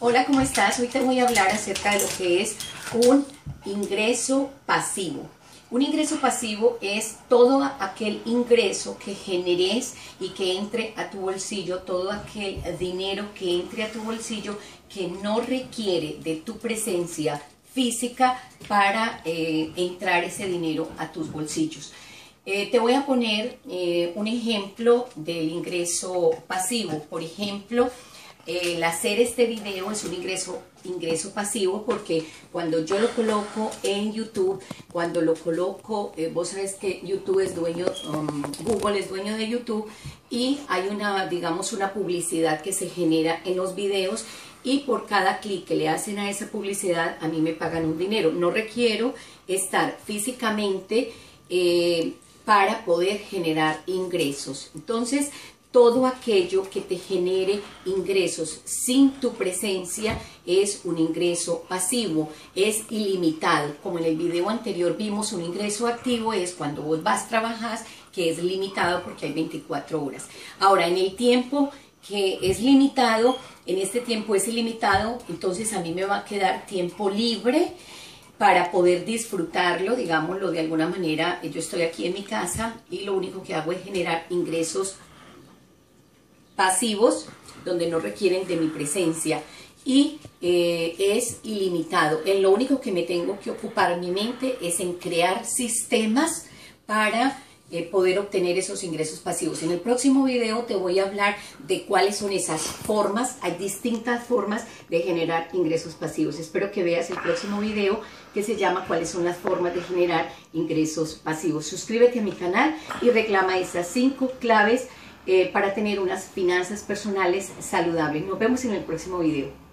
Hola, ¿cómo estás? Hoy te voy a hablar acerca de lo que es un ingreso pasivo. Un ingreso pasivo es todo aquel ingreso que generes y que entre a tu bolsillo, todo aquel dinero que entre a tu bolsillo que no requiere de tu presencia física para entrar ese dinero a tus bolsillos. Te voy a poner un ejemplo del ingreso pasivo. Por ejemplo, el hacer este video es un ingreso pasivo, porque cuando yo lo coloco en YouTube, cuando lo coloco, vos sabes que YouTube es dueño, Google es dueño de YouTube, y hay una, digamos, una publicidad que se genera en los videos, y por cada clic que le hacen a esa publicidad, a mí me pagan un dinero. No requiero estar físicamente para poder generar ingresos. Entonces, todo aquello que te genere ingresos sin tu presencia es un ingreso pasivo, es ilimitado. Como en el video anterior vimos, un ingreso activo es cuando vos vas, trabajas, que es limitado porque hay 24 horas. Ahora, en el tiempo que es limitado, en este tiempo es ilimitado, entonces a mí me va a quedar tiempo libre para poder disfrutarlo, digámoslo de alguna manera. Yo estoy aquí en mi casa y lo único que hago es generar ingresos pasivos, donde no requieren de mi presencia, y es ilimitado. Lo único que me tengo que ocupar mi mente es en crear sistemas para poder obtener esos ingresos pasivos. En el próximo video te voy a hablar de cuáles son esas formas. Hay distintas formas de generar ingresos pasivos. Espero que veas el próximo video, que se llama ¿cuáles son las formas de generar ingresos pasivos? Suscríbete a mi canal y reclama esas 5 claves para tener unas finanzas personales saludables. Nos vemos en el próximo video.